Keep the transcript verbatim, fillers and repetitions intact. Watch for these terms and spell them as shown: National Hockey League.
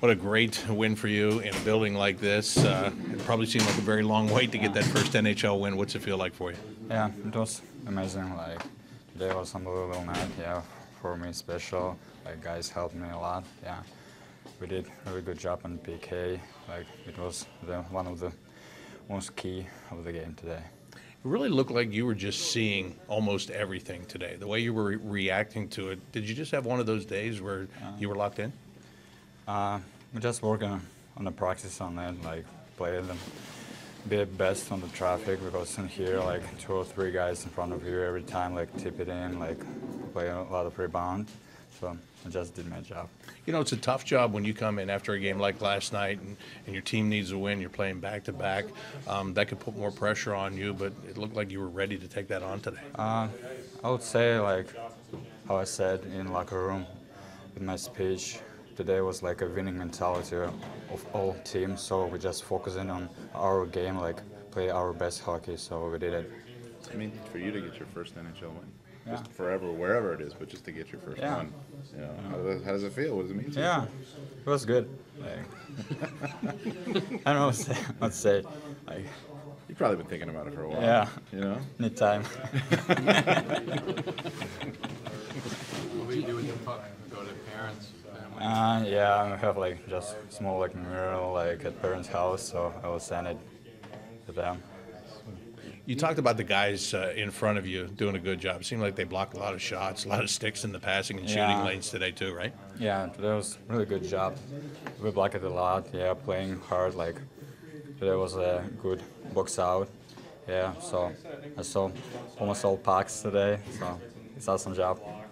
What a great win for you in a building like this. Uh, it probably seemed like a very long wait to get that first N H L win. What's it feel like for you? Yeah, it was amazing. Like, today was an unbelievable night. Yeah, for me special. Like, guys helped me a lot. Yeah, we did a really good job on P K. Like, it was the, one of the most key of the game today. It really looked like you were just seeing almost everything today. The way you were re reacting to it. Did you just have one of those days where uh, you were locked in? Uh, we're just working on the practice on that, like play them, be best on the traffic, because in here like two or three guys in front of you every time, like tip it in, like play a lot of rebound. So I just did my job. You know, it's a tough job when you come in after a game like last night and, and your team needs a win, you're playing back-to-back. -back. Um, that could put more pressure on you, but it looked like you were ready to take that on today. Uh, I would say, like how I said in locker room with my speech, today was like a winning mentality of all teams, so we're just focusing on our game, like play our best hockey, so we did it. I mean, for you to get your first N H L win. Just yeah. forever, wherever it is, but just to get your first yeah. one. You know, yeah. how, does, how does it feel? What does it mean to yeah. you? Yeah, it was good. Like, I don't know what to say. What to say. Like, you've probably been thinking about it for a while. Yeah. You know? Need time. What do you do with the puck? Go to parents? Family? Uh, yeah, I have like just small like mural like at parents' house, so I will send it to them. You talked about the guys uh, in front of you doing a good job. It seemed like they blocked a lot of shots, a lot of sticks in the passing and yeah. shooting lanes today too, right? Yeah, today was a really good job. We blocked it a lot, yeah, playing hard. Like, today was a good box out. Yeah, so I saw almost all pucks today, so it's an awesome job.